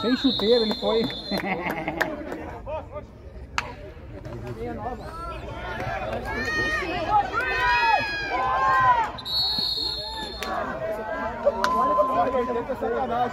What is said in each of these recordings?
Sem chuteiro ele foi. Vai, vai, vai, vai.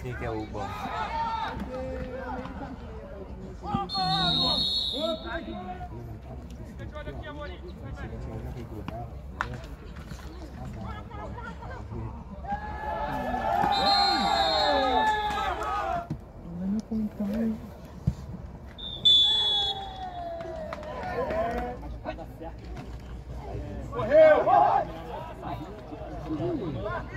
Quem que é o bom?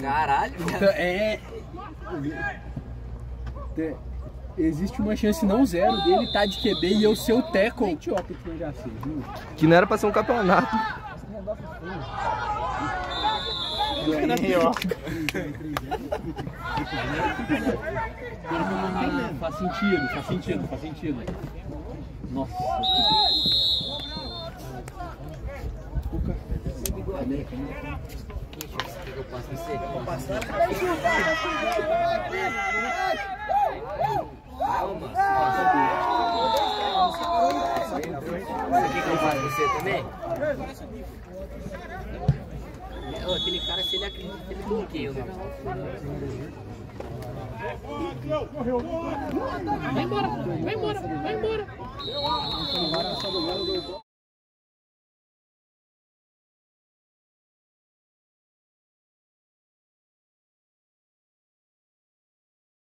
Caralho, então, existe uma chance não zero dele tá de QB e eu ser o tackle. Que não era pra ser um campeonato. Faz sentido. Nossa. Calma, você quer que eu faça você também? Aquele cara, se ele acredita, ele bloqueia. Vai embora, vai embora, vai embora.